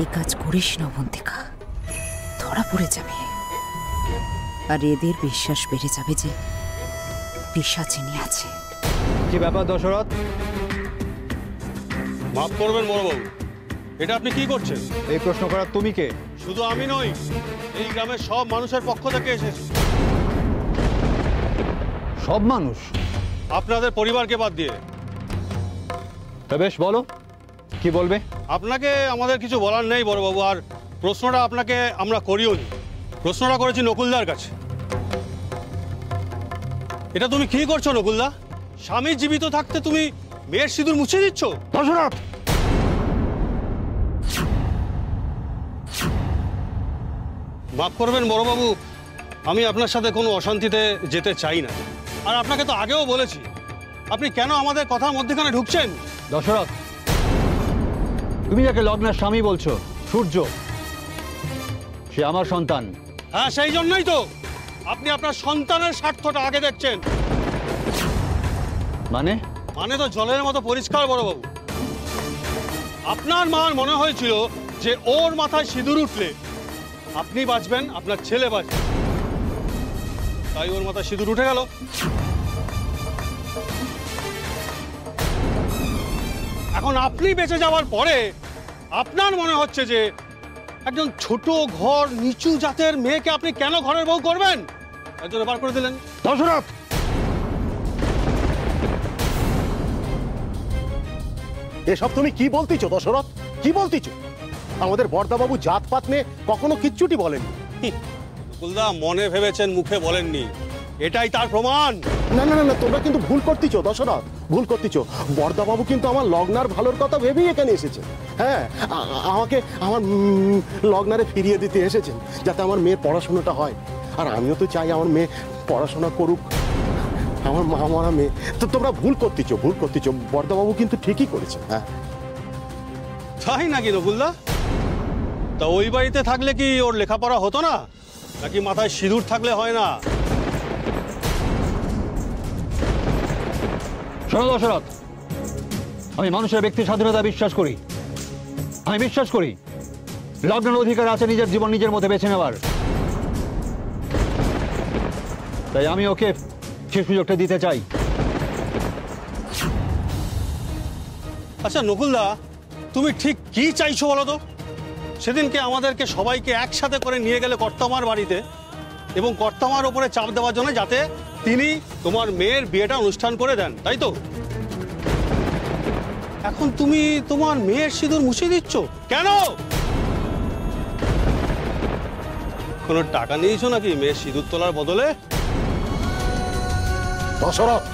এই কাজ করিস না অবন্তিকা, ধরা পড়ে যাবে। আর এদের বিশ্বাস বেড়ে যাবে যে পিশাচিনী আছে। কি ব্যাপার দশরথ? মাফ করবেন বড়বাবু, এটা আপনি কি করছেন? এই প্রশ্ন করা তুমি কে? শুধু আমি নই, এই গ্রামের সব মানুষের পক্ষ থেকে এসেছি। সব মানুষ? আপনাদের পরিবারকে বাদ দিয়ে। বেশ, বলো কি বলবে। আপনাকে আমাদের কিছু বলার নেই বড়বাবু, আর প্রশ্নটা আপনাকে আমরা করিওনি, প্রশ্নটা করেছি নকুলদার কাছে। এটা তুমি কি করছো নকুলদা? স্বামী জীবিত থাকতে তুমি মেয়ের সিঁদুর মুছে দিচ্ছ? দশরথ, মাফ করবেন বড়বাবু, আমি আপনার সাথে কোনো অশান্তিতে যেতে চাই না। আর আপনাকে তো আগেও বলেছি, আপনি কেন আমাদের কথার মধ্যেখানে ঢুকছেন? দশরথ, তুমি যাকে লগ্নার স্বামী বলছো সূর্য, সে আমার সন্তান। হ্যাঁ, সেই জন্যই তো আপনি আপনার সন্তানের স্বার্থটা আগে দেখছেন। মানে? মানে তো জলের মতো পরিষ্কার বড়বাবু। আপনার মার মনে হয়েছিল যে ওর মাথায় সিঁদুর উঠলে আপনি বাঁচবেন, আপনার ছেলে বাঁচবে, তাই ওর মাথায় সিঁদুর উঠে গেল। এখন আপনি বেঁচে যাওয়ার পরে আপনার মনে হচ্ছে যে একজন ছোট ঘর নিচু জাতের মেয়েকে আপনি কেন ঘরের বউ করবেন, একজন বার করে দিলেন। দশরথ, এসব তুমি কি বলতেছ? দশরথ, কি বলতেছ? আমাদের বরদাবাবু জাতপাত নিয়ে কখনো কিচ্ছুটি বলেননি। নকুলদা, মনে ভেবেছেন, মুখে বলেননি, এটাই তার প্রমাণ। না না না, তোমরা কিন্তু ভুল করতেছ দশরথ, ভুল করতেছ। বরদাবাবু কিন্তু আমার লগ্নার ভালোর কথা ভেবেই এখানে এসেছে। হ্যাঁ, আমাকে আমার লগ্নারে ফিরিয়ে দিতে এসেছেন যাতে আমার মেয়ের পড়াশোনাটা হয়। আর আমিও তো চাই আমার মেয়ে পড়াশোনা করুক, আমার মা মরা মেয়ে। তো তোমরা ভুল করতেছ, ভুল করতেছ। বরদাবাবু কিন্তু ঠিকই করেছে। হ্যাঁ, তাই নাকি নকুলদা? তা ওই বাড়িতে থাকলে কি ওর লেখাপড়া হতো না? নাকি মাথায় সিঁদুর থাকলে হয় না? শোনো দশরথ, আমি মানুষের ব্যক্তি স্বাধীনতা বিশ্বাস করি। আমি বিশ্বাস করি লগ্নের অধিকার আছে নিজের জীবন নিজের মধ্যে বেছে নেওয়ার। তাই আমি ওকে সে সুযোগটা দিতে চাই। আচ্ছা নকুলদা, তুমি ঠিক কি চাইছো বলো তো? সেদিনকে আমাদেরকে সবাইকে একসাথে করে নিয়ে গেলে কর্তামার বাড়িতে, এবং কর্তামার ওপরে চাপ দেওয়ার জন্য যাতে তিনি তোমার মেয়ের বিয়েটা অনুষ্ঠান করে দেন, তাই তো? এখন তুমি তোমার মেয়ের সিঁদুর মুছে দিচ্ছ কেন? কোনো টাকা নিয়েছো নাকি মেয়ের সিঁদুর তোলার বদলে? দশরথ,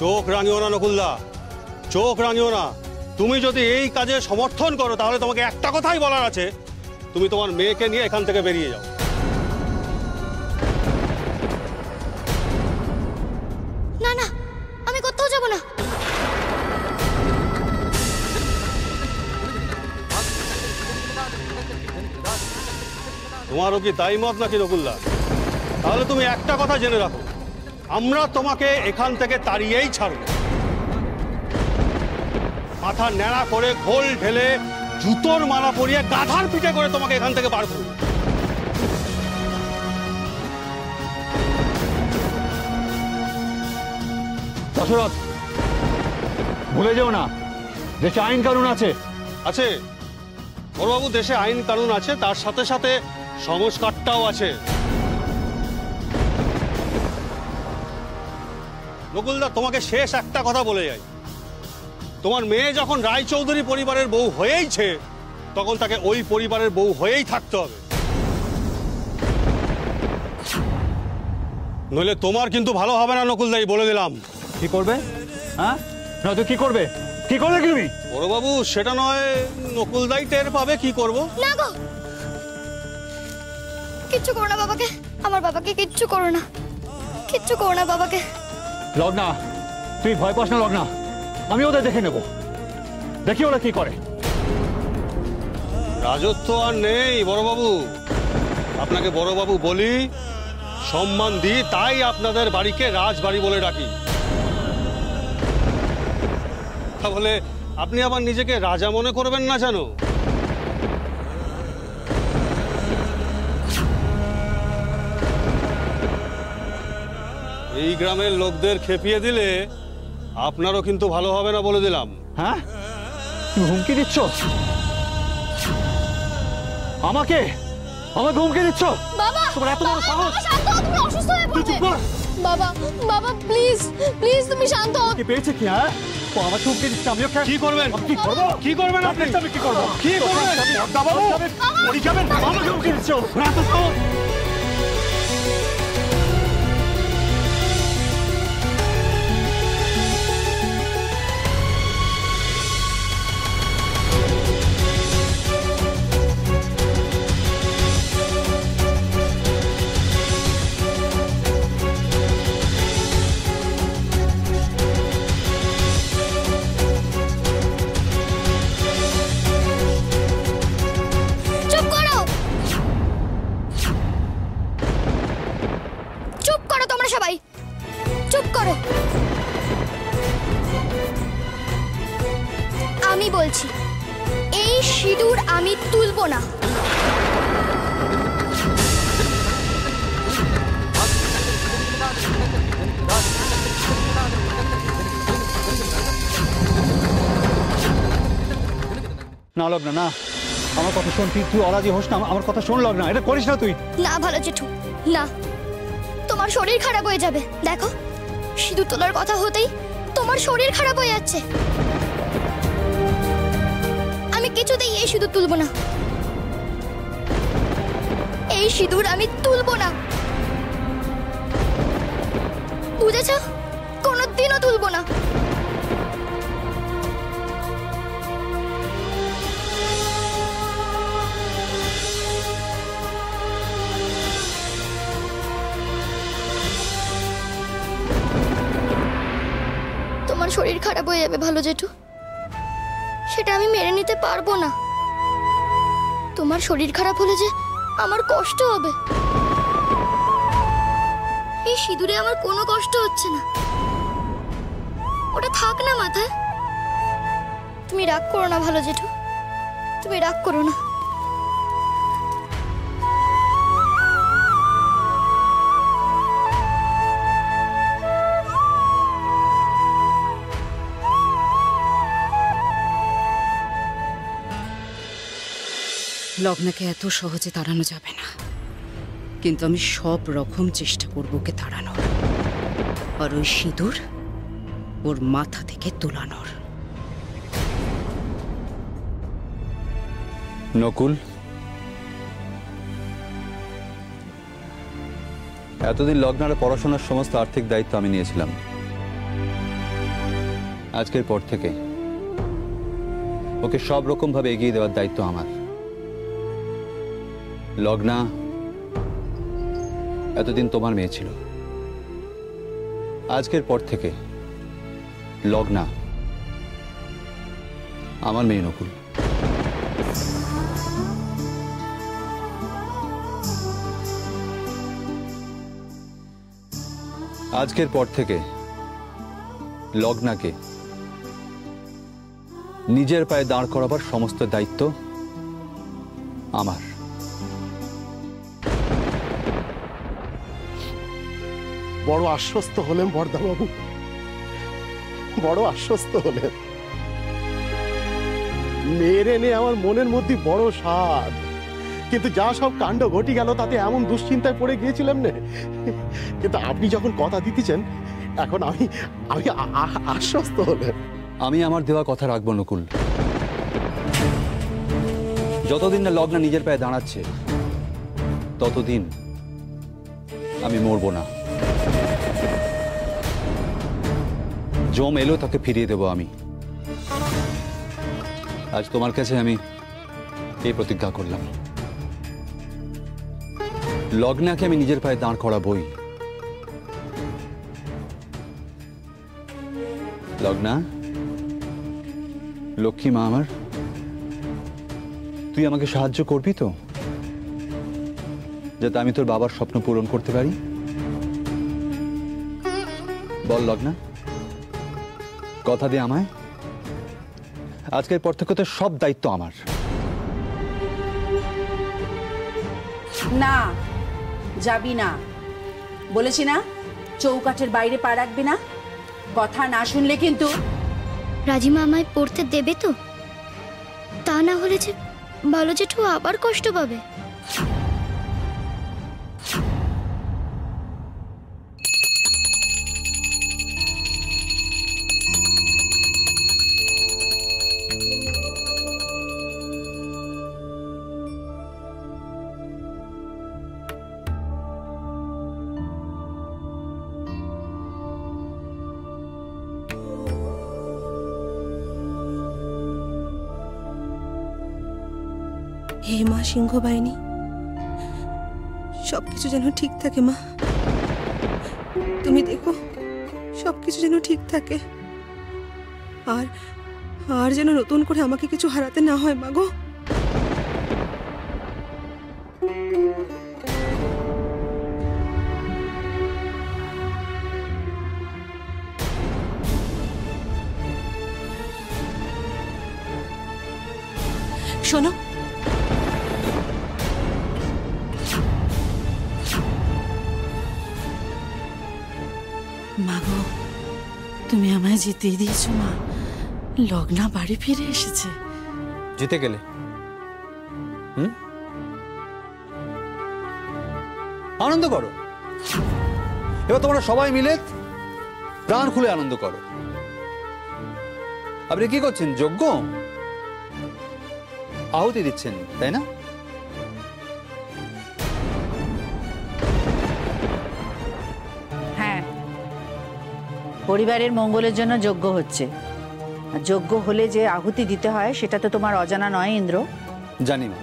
চোখ রাঙিও না নকুলদা, চোখ রাঙিও না। তুমি যদি এই কাজে সমর্থন করো তাহলে তোমাকে একটা কথাই বলার আছে, তুমি তোমার মেয়েকে নিয়ে এখান থেকে বেরিয়ে যাও। না না, আমি কোথাও যাব না। তোমারও কি তাই মত নাকি নকুলদা? তাহলে তুমি একটা কথা জেনে রাখো, আমরা তোমাকে এখান থেকে তাড়িয়েই ছাড়ব। মাথা ন্যাড়া করে ঘোল ঢেলে জুতোর মালা পরিয়ে গাধার পিঠে করে তোমাকে এখান থেকে বার করব। দশরথ, ভুলে যেও না দেশে আইন কানুন আছে। আছে বড়বাবু, দেশে আইন কানুন আছে, তার সাথে সাথে সংস্কারটাও আছে। নকুলদা, তোমাকে শেষ একটা কথা বলে যাই, তোমার মেয়ে যখন রায়চৌধুরী পরিবারের বউ হয়েইছে তখন তাকে ওই পরিবারের বউ হয়েই থাকতে হবে, নইলে তোমার কিন্তু ভালো হবে না নকুলদা, বলে দিলাম। কি করবে? হ্যাঁ, নয়তো কি করবে? কি করবে তুমি? বড় বাবু, সেটা নয় নকুলদাই টের পাবে কি করব। না গো, কিচ্ছু করো না বাবাকে, আমার বাবাকে কিচ্ছু করো না, কিচ্ছু করো না বাবাকে। লগ্না, তুই ভয় পাস না লগ্না, আমি ওদের দেখে নেব, দেখি ওরা কি করে। রাজত্ব আর নেই বড়বাবু, আপনাকে বড়বাবু বলি, সম্মান দিই, তাই আপনাদের বাড়িকে রাজবাড়ি বলে ডাকি। তাহলে আপনি আবার নিজেকে রাজা মনে করবেন না জানো। এই গ্রামের লোকদের খেপিয়ে দিলে আপনারও কিন্তু ভালো হবে না বলে দিলাম। হ্যাঁ, তুমি হুমকি দিচ্ছ আমাকে? আমাকে হুমকি দিচ্ছ? বাবা তোমার এত বড় সাহস! তুমি অসুস্থ হয়ে পড়েছো। বাবা বাবা প্লিজ প্লিজ তুমি শান্ত হও। কি পেয়েছে কি? হ্যাঁ ও আমাকে হুমকি দিচ্ছে। আমি ওকে কি করবেন? কি করব? কি করবেন আপনি? আমি কি করব? কি করবেন? বাবা মরি যাবেন। আমাকে হুমকি দিচ্ছ? রাত তো না লগ্না, না আমার কথা শোন। তুই অরাজি হোস না, আমার কথা শোন লগ্না, এটা করিস না তুই। না ভালো জেঠু না, তোমার শরীর খারাপ হয়ে যাবে। দেখো সিঁদুর তোলার কথা হতেই তোমার শরীর খারাপ হয়ে যাচ্ছে। আমি কিছুতেই এই সিঁদুর তুলব না, এই সিঁদুর আমি তুলব না, বুঝেছ? কোনোদিনও তুলব না। শরীর খারাপ হয়ে যাবে ভালো জেঠু, সেটা আমি মেনে নিতে পারবো না। তোমার শরীর খারাপ হলে যে আমার কষ্ট হবে, এই সিঁদুরে আমার কোনো কষ্ট হচ্ছে না। ওটা থাক না মাথায়, তুমি রাগ করো না ভালো জেঠু, তুমি রাগ করো না। লগ্নাকে এত সহজে তাড়ানো যাবে না, কিন্তু আমি সব রকম চেষ্টা করব ওকে তাড়ানোর, আর ওই সিঁদুর ওর মাথা থেকে তোলানোর। নকুল, এতদিন লগ্নার পড়াশোনার সমস্ত আর্থিক দায়িত্ব আমি নিয়েছিলাম। আজকের পর থেকে ওকে সব রকম ভাবে এগিয়ে দেওয়ার দায়িত্ব আমার। লগ্না এতদিন তোমার মেয়ে ছিল, আজকের পর থেকে লগ্না আমার মেয়ে। নকুল, আজকের পর থেকে লগ্নাকে নিজের পায়ে দাঁড় করাবার সমস্ত দায়িত্ব আমার। বড় আশ্বস্ত হলেন বরদাবাবু, বড় আশ্বস্ত হলেন। মেরে নিয়ে আমার মনের মধ্যে বড় স্বাদ, কিন্তু যা সব কাণ্ড ঘটে গেল তাতে এমন দুশ্চিন্তায় পড়ে গিয়েছিলাম না। কিন্তু আপনি যখন কথা দিতেছেন, এখন আমি আমি আশ্বস্ত হলেন। আমি আমার দেওয়া কথা রাখবো নকুল। যতদিন না লগ্না নিজের পায়ে দাঁড়াচ্ছে ততদিন আমি মরবো না। জম এলো তাকে ফিরিয়ে দেব আমি। আজ তোমার কাছে আমি এই প্রতিজ্ঞা করলাম, লগ্নাকে আমি নিজের পায়ে দাঁড় করাবই। লগ্না, লক্ষ্মী মা আমার, তুই আমাকে সাহায্য করবি তো, যাতে আমি তোর বাবার স্বপ্ন পূরণ করতে পারি? বল লগ্না, কথা দে আমায়, আজকের পর থেকে তো সব দায়িত্ব আমার। না, যাবি না, বলেছি না চৌকাঠের বাইরে পা রাখবি না, কথা না শুনলে কিন্তু। রাজিমা আমায় পড়তে দেবে তো? তা না হলে যে ভালো জেঠু আবার কষ্ট পাবে। हेमा सिंह बाहिनी सबकिछु जेनो ठीक थाके मा, तुमी देखो सबकिछु जेनो ठीक थाके, आर आर जेनो नतुन करे आमाके किछु हाराते ना हय मागो। शोनो जीते दिए मा, लग्ना बाड़ी फिर जीते गेले आनंद करो, एबार तोमरा सबाई मिले प्राण खुले आनंद करो। आपनि कि करछेन? यज्ञ आहुति दिच्छेन, ताई ना? পরিবারের মঙ্গলের জন্য যজ্ঞ হচ্ছে, আর যজ্ঞ হলে যে আহুতি দিতে হয় সেটা তো তোমার অজানা নয় ইন্দ্র। জানি মা,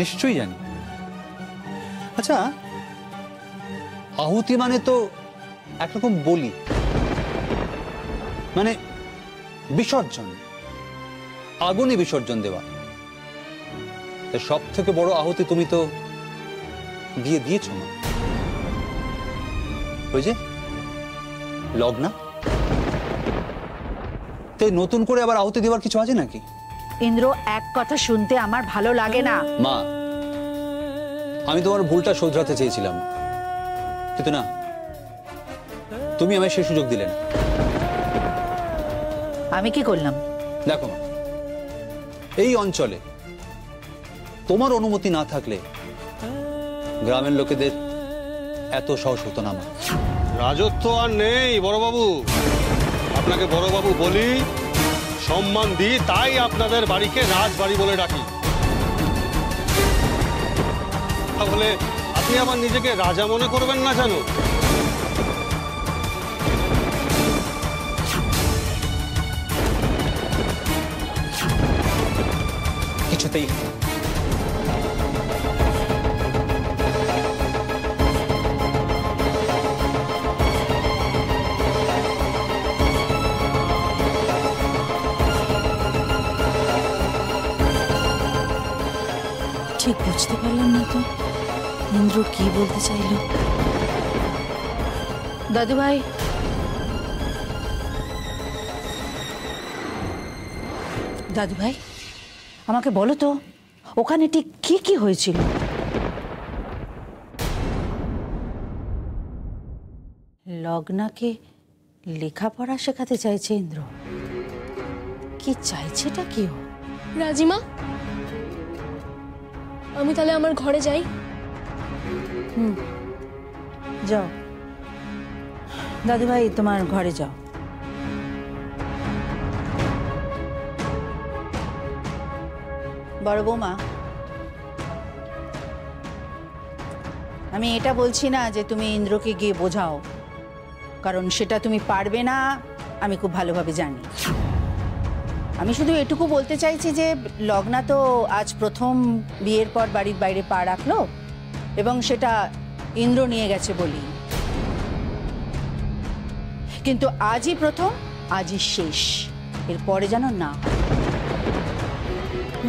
নিশ্চয়ই জানি। আচ্ছা, আহুতি মানে তো একরকম বলি, মানে বিসর্জন, আগুনে বিসর্জন দেওয়া। সব থেকে বড় আহুতি তুমি তো দিয়ে দিয়েছ না, ওই যে লগ্না। তে নতুন করে আবার আহুতি দেওয়ার কিছু আছে নাকি? ইন্দ্র, এক কথা শুনতে আমার ভালো লাগে না। মা, আমি তোমার ভুলটা শোধরাতে চেয়েছিলাম, কিন্তু না, তুমি আমায় সেই সুযোগ দিলে না। আমি কি করলাম? দেখো মা, এই অঞ্চলে তোমার অনুমতি না থাকলে গ্রামের লোকেদের এত সাহস হতো না। মা, রাজত্ব আর নেই বড়বাবু, আপনাকে বড়বাবু বলি, সম্মান দিই, তাই আপনাদের বাড়িকে রাজবাড়ি বলে ডাকি। তাহলে আপনি আবার নিজেকে রাজা মনে করবেন না জানো। কিছুতেই ঠিক বুঝতে পারলাম না তো ইন্দ্র কি বলতে চাইল। দাদু ভাই, দাদু ভাই আমাকে বলো তো ওখানে ঠিক কি কি হয়েছিল? লগ্নাকে লেখাপড়া শেখাতে চাইছে ইন্দ্র, কি চাইছেটা কি? ও রাজিমা, আমি তাহলে আমার ঘরে যাই। যাও দাদু ভাই, তোমার ঘরে যাও। বড় বৌমা, আমি এটা বলছি না যে তুমি ইন্দ্রকে গিয়ে বোঝাও, কারণ সেটা তুমি পারবে না, আমি খুব ভালোভাবে জানি। আমি শুধু এটুকু বলতে চাইছি যে লগ্না তো আজ প্রথম বিয়ের পর বাড়ির বাইরে পা রাখলো, এবং সেটা ইন্দ্র নিয়ে গেছে বলি, কিন্তু আজই প্রথম, আজই শেষ, এরপরে যেন না।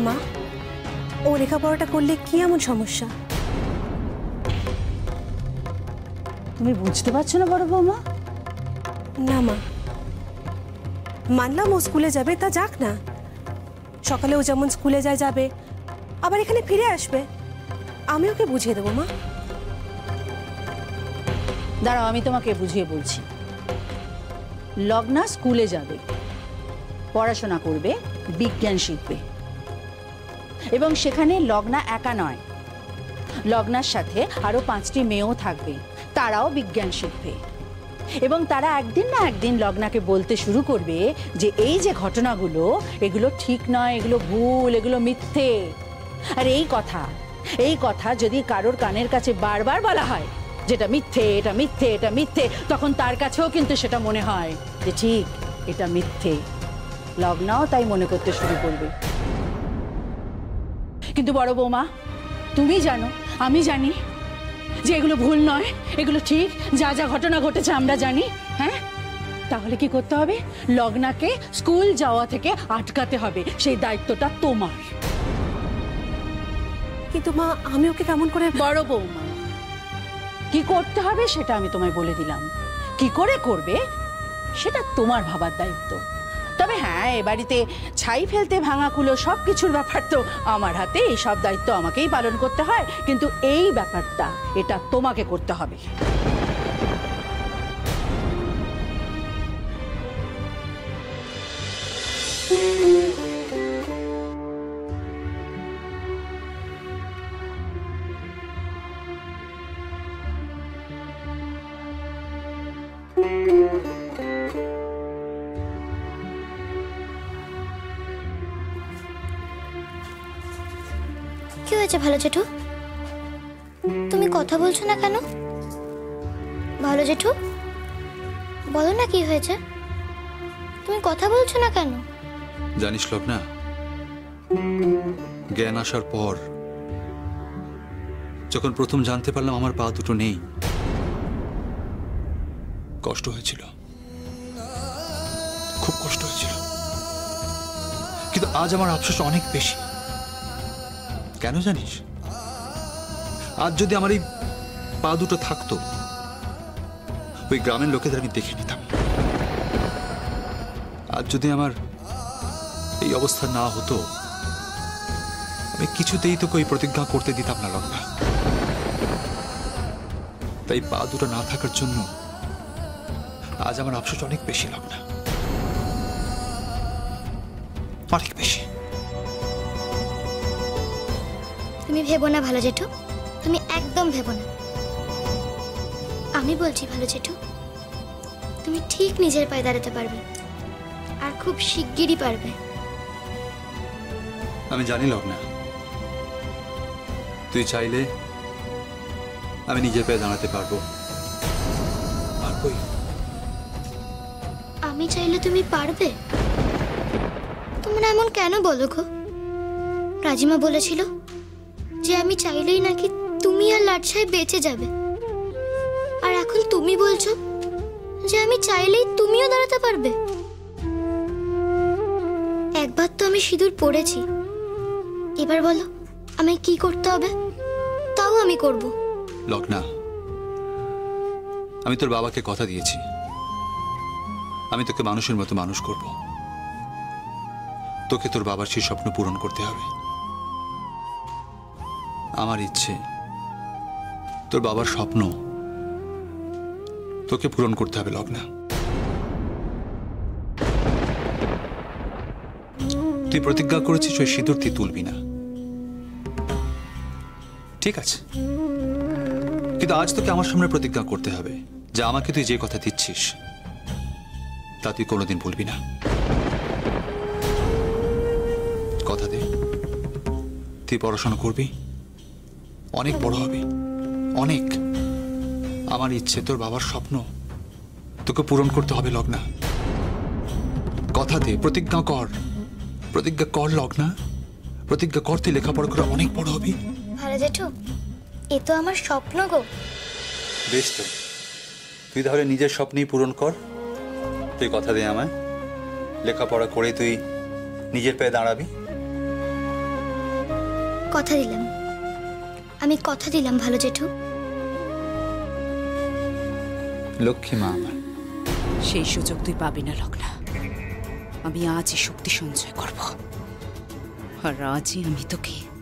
মা, ও লেখাপড়াটা করলে কি এমন সমস্যা? তুমি বুঝতে পারছো না বড় বৌমা? না মা, मानलाम ओ स्कूले जाबे ता जाक ना, सकाले ओ जेमन स्कूले जाय जाबे आबार एखाने फिरे आसबे, आमी ओके बुझिए देबो। मा दाड़ाओ आमी तोमाके बुझिए बोलछि। लग्ना स्कूले जाबे, पढ़ाशोना करबे, विज्ञान शिखबे एबं सेखाने लग्ना एका नय, लग्नार साथे आरो 5टी मेयेओ थाकबे, ताराओ विज्ञान शिखबे एवं तारा एक दिन ना एक दिन लग्ना के बोलते शुरू करबे जे एई जे घटनागुलो एगुलो ठीक नय, एगुलो भूल, एगुलो मिथ्ये। आर एई कथा जदि कारोर कानेर काछे बार बार बला हय जेटा मिथ्ये एटा मिथ्ये एटा मिथ्ये, तखन तार काछेओ किन्तु सेटा मने हय जे ठीक एटा मिथ्ये। लग्नाओ ताई मने करते शुरू करबे। किन्तु बड़ो बौमा तुमी जानो आमी जानि जे एगुलो भूल नय, एगुलो ठीक, जा जा घटना घटेछे आमरा जानी। हाँ ताहले कि करते हबे? लग्नाके स्कूल जावा थेके आटकाते हबे, सेई दायित्वटा तोमार। किन्तु मा आमी ओके केमन करे? बड़ो बौमा कि करते हबे सेटा आमी तोमाय बोले दिलाम, कि करे करबे सेटा तोमार भाबार दायित्व। तबे हाँ ए बाड़ीते छाई फेलते भांगा कुलो सब किछुर ब्यापार तो आमार हाते, एई सब दायित्व आमाकेई पालन करते हय, किन्तु एई ब्यापारटा एटा तोमाके करते हबे। ভালো জেঠু তুমি কথা বলছো না কেন? ভালো জেঠু বলো না কি হয়েছে, তুমি কথা বলছো না কেন? জানিস লগ্না, জ্ঞান আসার পর যখন প্রথম জানতে পারলাম আমার পা দুটো নেই, কষ্ট হয়েছিল, খুব কষ্ট হয়েছিল, কিন্তু আজ আমার আফসোস অনেক বেশি। কেন জানিস, আজ যদি আমার এই পা দুটো থাকতো ওই গ্রামের লোকেদের আমি দেখে নিতাম। আজ যদি আমার এই অবস্থা না হতো আমি কিছুতেই তোকে ওই প্রতিজ্ঞা করতে দিতাম না লগ্না। তাই পা দুটো না থাকার জন্য আজ আমার আফসোস অনেক বেশি লগ্না, অনেক বেশি। তুমি ভেবো না ভালো জেঠু, তুমি একদম ভেবো না। আমি বলছি ভালো জেঠু, তুমি ঠিক নিজের পায়ে দাঁড়াতে পারবে, আর খুব শিগগিরই পারবে। আমি জানি লগ্না, তুই চাইলে আমি নিজের পায়ে দাঁড়াতে পারবো। আমি চাইলে তুমি পারবে? তোমরা এমন কেন বলো গো? রাজিমা বলেছিল যে আমি চাইলেই নাকি তুমি আর লাট সাহেব বেঁচে যাবে, আর এখন তুমি বলছো যে আমি চাইলেই তুমিও দাঁড়াতে পারবে। একবার তো আমি সিঁদুর পড়েছি, এবার বলো আমায় কি করতে হবে, তাও আমি করব। লগ্না, আমি তোর বাবাকে কথা দিয়েছি আমি তোকে মানুষের মতো মানুষ করব, তোকে তোর বাবার সেই স্বপ্ন পূরণ করতে হবে। আমার ইচ্ছে তোর বাবার স্বপ্ন তোকে পূরণ করতে হবে লগ্না। তুই প্রতিজ্ঞা করেছিস ওই সিঁদুর তুই তুলবি না, ঠিক আছে, কিন্তু আজ তোকে আমার সামনে প্রতিজ্ঞা করতে হবে যে আমাকে তুই যে কথা দিচ্ছিস তা তুই কোনোদিন ভুলবি না। কথা দে তুই পড়াশোনা করবি, অনেক বড় হবে, অনেক। আমার ইচ্ছে তোর বাবার স্বপ্ন তোকে পূরণ করতে হবে লগ্না। কথা দে, প্রতিজ্ঞা কর, প্রতিজ্ঞা কর লগ্না, প্রতিজ্ঞা কর তুই লেখাপড়া করে অনেক বড় হবি। ভালো জেঠু, এ তো আমার স্বপ্ন গো। বেশ তো, তুই তাহলে নিজের স্বপ্নই পূরণ কর। তুই কথা দে আমায়, লেখাপড়া করে তুই নিজের পায়ে দাঁড়াবি। কথা দিলাম, আমি কথা দিলাম ভালো জেঠু। লক্ষ্মী মা আমার, সেই সুযোগ তুই পাবি না লগ্না। আমি আজই শক্তি সঞ্চয় করব। আর আজই আমি তোকে